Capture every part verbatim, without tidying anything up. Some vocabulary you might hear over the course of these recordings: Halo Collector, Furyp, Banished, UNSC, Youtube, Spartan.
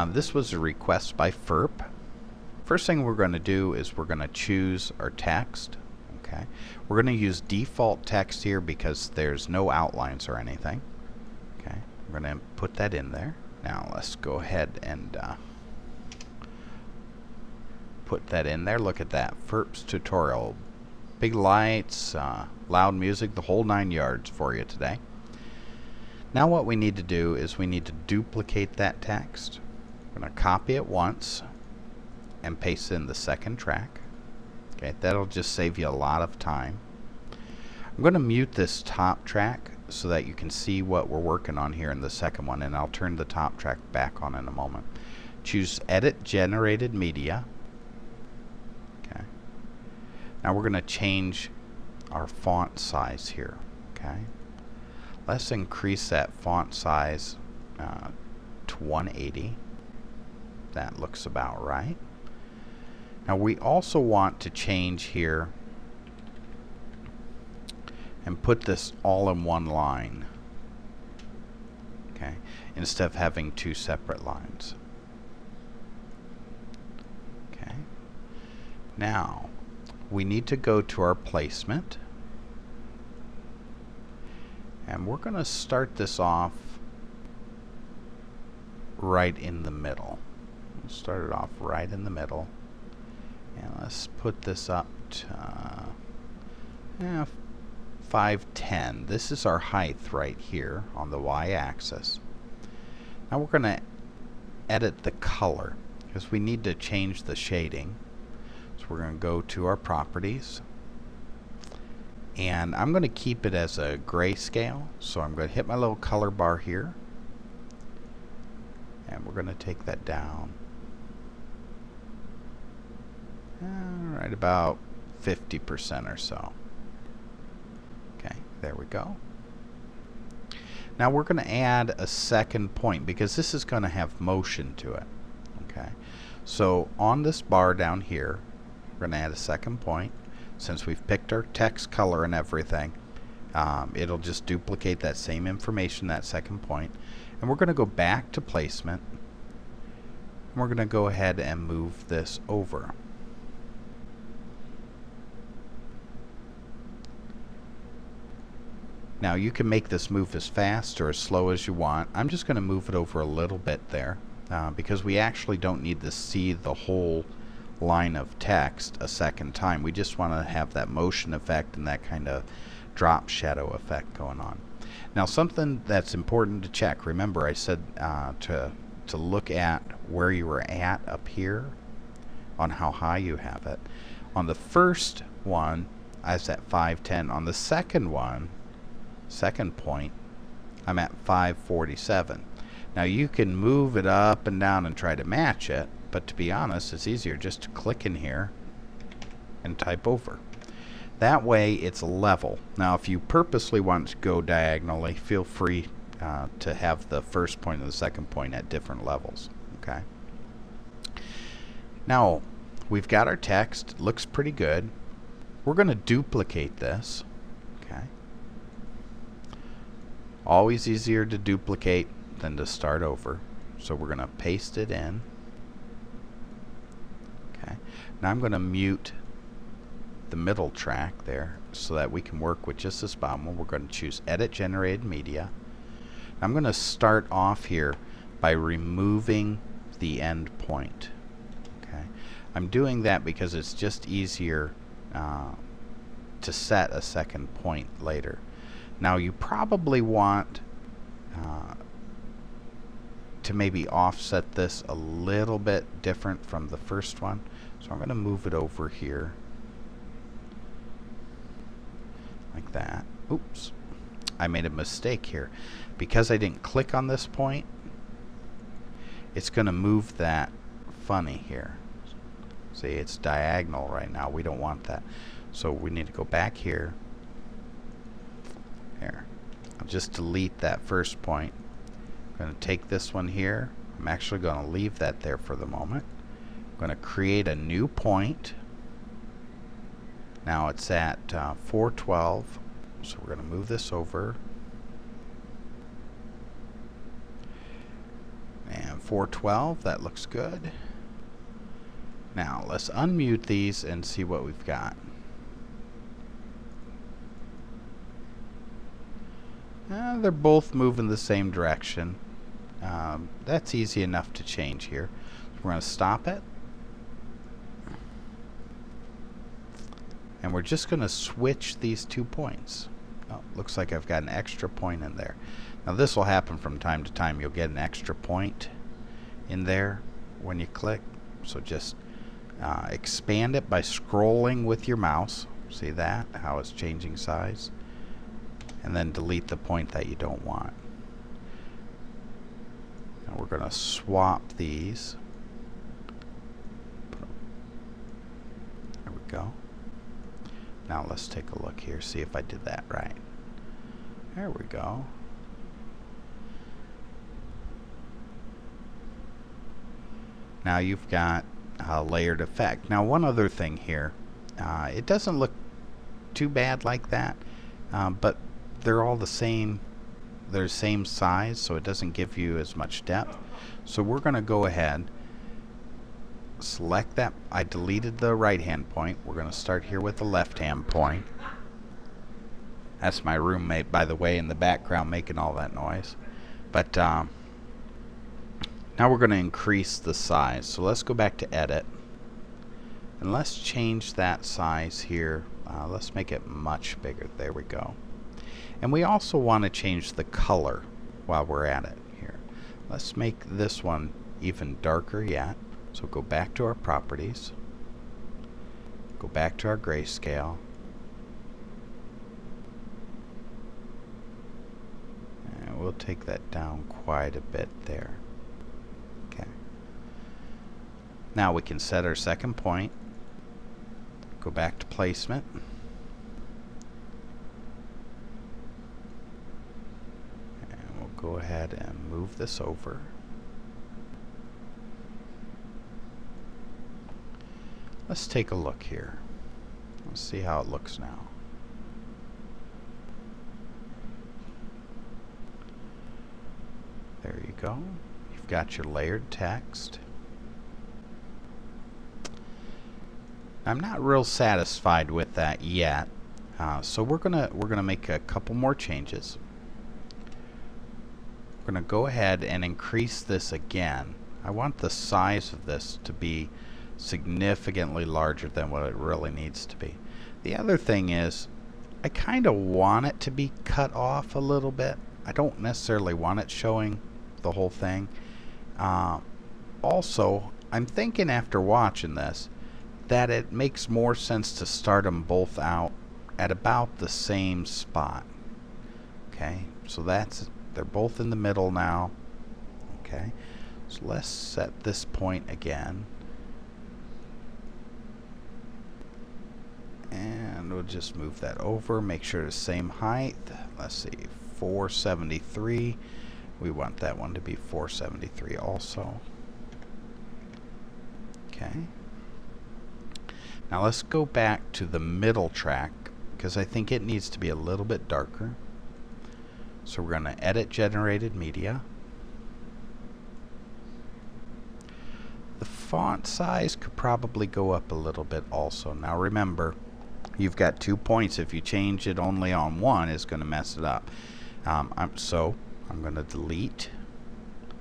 Um, this was a request by Furyp. First thing we're going to do is we're going to choose our text. Okay, we're going to use default text here because there's no outlines or anything. Okay, we're going to put that in there. Now let's go ahead and uh, put that in there. Look at that, Furyp's tutorial. Big lights, uh, loud music, the whole nine yards for you today. Now what we need to do is we need to duplicate that text. We're going to copy it once and paste in the second track. Okay, that'll just save you a lot of time. I'm going to mute this top track so that you can see what we're working on here in the second one, and I'll turn the top track back on in a moment. Choose Edit Generated Media. Okay. Now we're going to change our font size here. Okay. Let's increase that font size uh, to one eighty. That looks about right. Now we also want to change here and put this all in one line, okay, instead of having two separate lines. Okay. Now we need to go to our placement. And we're going to start this off right in the middle. We'll start it off right in the middle. And let's put this up to uh, yeah, five ten. This is our height right here on the y-axis. Now we're going to edit the color because we need to change the shading. So we're going to go to our properties. And I'm going to keep it as a grayscale, so I'm going to hit my little color bar here, and we're going to take that down uh, right about fifty percent or so. Okay, there we go. Now we're going to add a second point because this is going to have motion to it. Okay, so on this bar down here, we're going to add a second point. Since we've picked our text color and everything, um, it'll just duplicate that same information, that second point. And we're going to go back to placement. And we're going to go ahead and move this over. Now you can make this move as fast or as slow as you want. I'm just going to move it over a little bit there uh, because we actually don't need to see the whole line of text a second time. We just want to have that motion effect and that kind of drop shadow effect going on. Now something that's important to check, remember I said uh, to, to look at where you were at up here on how high you have it. On the first one I was at five ten. On the second one, second point, I'm at five forty-seven. Now you can move it up and down and try to match it, but to be honest, it's easier just to click in here and type over. That way it's level. Now if you purposely want to go diagonally, feel free uh, to have the first point and the second point at different levels. Okay. Now we've got our text. It looks pretty good. We're going to duplicate this. Okay. Always easier to duplicate than to start over. So we're going to paste it in. Now I'm going to mute the middle track there so that we can work with just this bottom one. We're going to choose Edit Generated Media. I'm going to start off here by removing the end point. Okay. I'm doing that because it's just easier uh, to set a second point later. Now you probably want uh, to maybe offset this a little bit different from the first one. So I'm going to move it over here like that. Oops, I made a mistake here. Because I didn't click on this point, it's going to move that funny here. See, it's diagonal right now. We don't want that. So we need to go back here. There. I'll just delete that first point. I'm going to take this one here. I'm actually going to leave that there for the moment. Going to create a new point. Now it's at uh, four twelve, so we're going to move this over. And four twelve, that looks good. Now let's unmute these and see what we've got. Uh, they're both moving the same direction. Um, that's easy enough to change here. We're going to stop it. And we're just going to switch these two points. Oh, looks like I've got an extra point in there. Now this will happen from time to time. You'll get an extra point in there when you click. So just uh, expand it by scrolling with your mouse. See that? How it's changing size. And then delete the point that you don't want. And we're going to swap these. There we go. Now let's take a look here, see if I did that right. There we go. Now you've got a layered effect. Now one other thing here, uh, it doesn't look too bad like that, um, but they're all the same, they're the same size, so it doesn't give you as much depth. So we're going to go ahead, select that. I deleted the right hand point. We're going to start here with the left hand point. That's my roommate, by the way, in the background making all that noise. But um, now we're going to increase the size. So let's go back to edit and let's change that size here. Uh, let's make it much bigger. There we go. And we also want to change the color while we're at it here. Let's make this one even darker yet. So go back to our properties, go back to our grayscale, and we'll take that down quite a bit there. Okay. Now we can set our second point, go back to placement. Go ahead and move this over. Let's take a look here. Let's see how it looks now. There you go. You've got your layered text. I'm not real satisfied with that yet, uh, so we're gonna we're gonna make a couple more changes. We're going to go ahead and increase this again. I want the size of this to be significantly larger than what it really needs to be. The other thing is, I kind of want it to be cut off a little bit. I don't necessarily want it showing the whole thing. Uh, also, I'm thinking after watching this that it makes more sense to start them both out at about the same spot. Okay, so that's they're both in the middle now. Okay, so let's set this point again. And we'll just move that over, make sure it's the same height. Let's see, four seventy-three. We want that one to be four seventy-three also. Okay. Now let's go back to the middle track because I think it needs to be a little bit darker. So we're going to edit generated media. The font size could probably go up a little bit also. Now remember, you've got two points. If you change it only on one, it's going to mess it up. Um, I'm, so I'm going to delete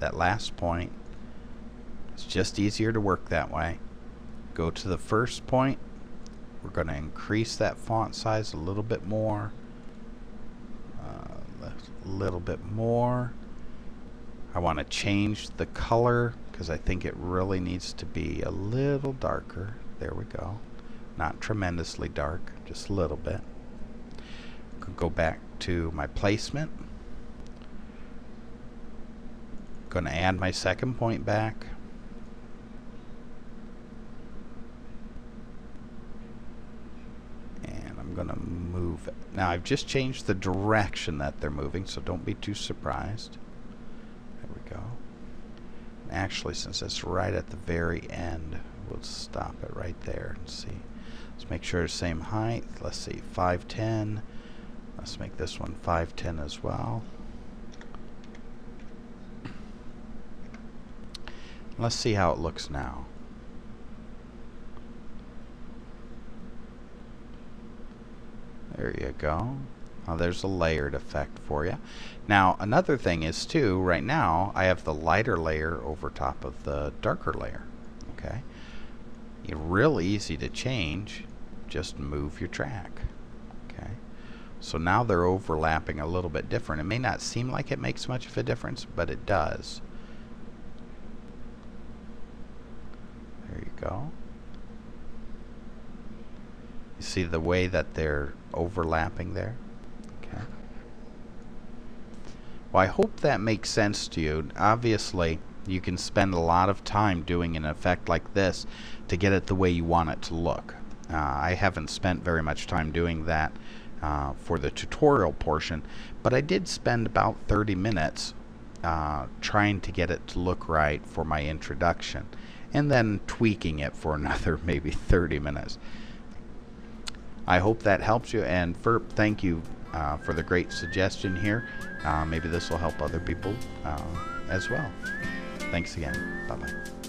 that last point. It's just easier to work that way. Go to the first point. We're going to increase that font size a little bit more. A little bit more. I want to change the color because I think it really needs to be a little darker. There we go. Not tremendously dark, just a little bit. Could go back to my placement. Going to add my second point back. Going to move it. Now I've just changed the direction that they're moving, so don't be too surprised. There we go. And actually, since it's right at the very end, we'll stop it right there and see. Let's make sure it's the same height. Let's see, five ten. Let's make this one five ten as well. Let's see how it looks now. There you go. Oh, there's a layered effect for you. Now, another thing is too, right now, I have the lighter layer over top of the darker layer. Okay? It's real easy to change. Just move your track. Okay? So now they're overlapping a little bit different. It may not seem like it makes much of a difference, but it does. There you go. You see the way that they're overlapping there? Okay. Well, I hope that makes sense to you. Obviously, you can spend a lot of time doing an effect like this to get it the way you want it to look. Uh, I haven't spent very much time doing that uh, for the tutorial portion, but I did spend about thirty minutes uh, trying to get it to look right for my introduction, and then tweaking it for another maybe thirty minutes. I hope that helps you, and Furyp, thank you uh, for the great suggestion here. Uh, maybe this will help other people uh, as well. Thanks again. Bye-bye.